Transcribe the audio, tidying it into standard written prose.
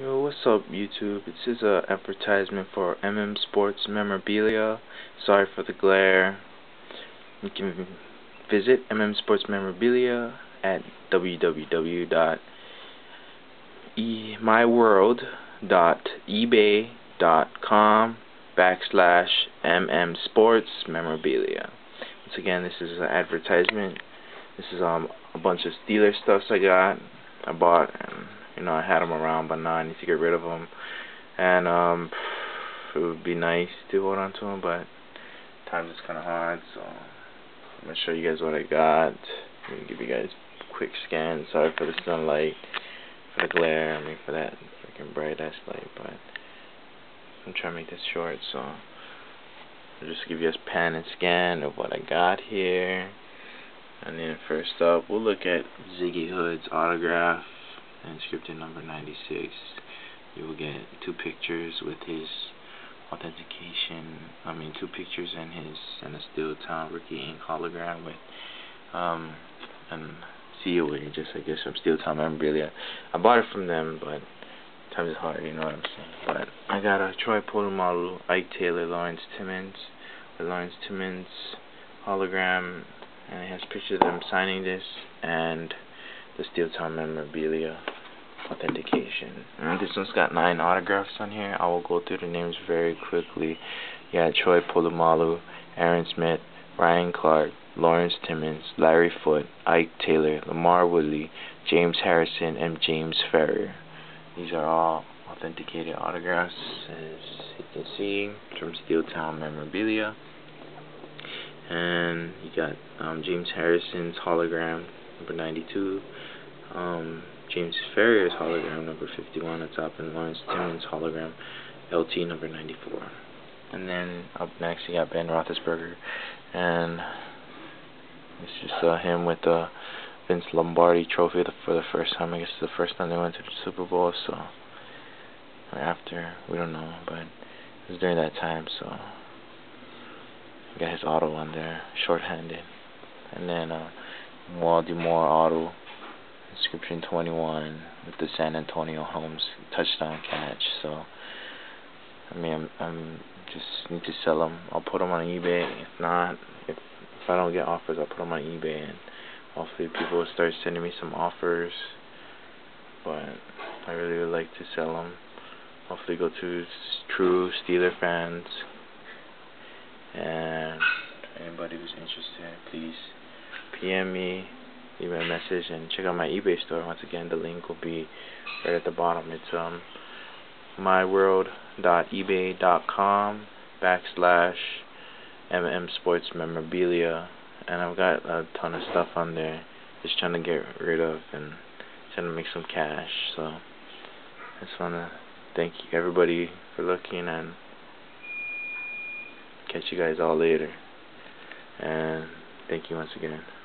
Yo, what's up YouTube? This is an advertisement for M.M. Sports Memorabilia. Sorry for the glare. You can visit M.M. Sports Memorabilia at www.myworld.ebay.com/MM Sports Memorabilia. Once again, this is an advertisement. This is a bunch of Steeler stuffs I bought, and you know, I had them around, but now I need to get rid of them. And it would be nice to hold on to them, but times is kind of hard. So I'm gonna show you guys what I got. I'm gonna give you guys a quick scan. Sorry for the sunlight, for the glare. I mean, for that freaking bright ass light. But I'm trying to make this short, so I'll just give you guys a pan and scan of what I got here. And then first up, we'll look at Ziggy Hood's autograph, inscripted number 96. You will get two pictures with his authentication. I mean, two pictures and a Steel Town rookie ink hologram with and seal and just, I guess, from Steel Town Memorabilia. I bought it from them, but times is hard. You know what I'm saying. But I got a Troy Polamalu, Ike Taylor, Lawrence Timmons hologram, and it has pictures of them signing this and the Steel Town Memorabilia authentication. And this one's got 9 autographs on here. I will go through the names very quickly. You got Troy Polamalu, Aaron Smith, Ryan Clark, Lawrence Timmons, Larry Foote, Ike Taylor, Lamar Woodley, James Harrison, and James Ferrier. These are all authenticated autographs, as you can see, from Steel Town Memorabilia. And you got James Harrison's hologram, number 92. James Ferrier's hologram, number 51 at top, and Lawrence Timmons hologram, LT, number 94. And then up next you got Ben Roethlisberger, and it's just him with the Vince Lombardi trophy for the first time. I guess it's the first time they went to the Super Bowl, so, or after, we don't know, but it was during that time, so you got his auto on there, shorthanded. And then Waldemar Otto, inscription 21, with the San Antonio Holmes touchdown catch. So I mean, I'm just need to sell them. I'll put them on eBay. If not, if I don't get offers, I'll put them on eBay, and hopefully people will start sending me some offers. But I really would like to sell them. Hopefully go to true Steeler fans, and anybody who's interested, please PM me, leave me a message, and check out my eBay store. Once again, the link will be right at the bottom. It's myworld.ebay.com/MM Sports Memorabilia, and I've got a ton of stuff on there. Just trying to get rid of and trying to make some cash. So I just wanna thank you everybody for looking, and catch you guys all later. And thank you once again.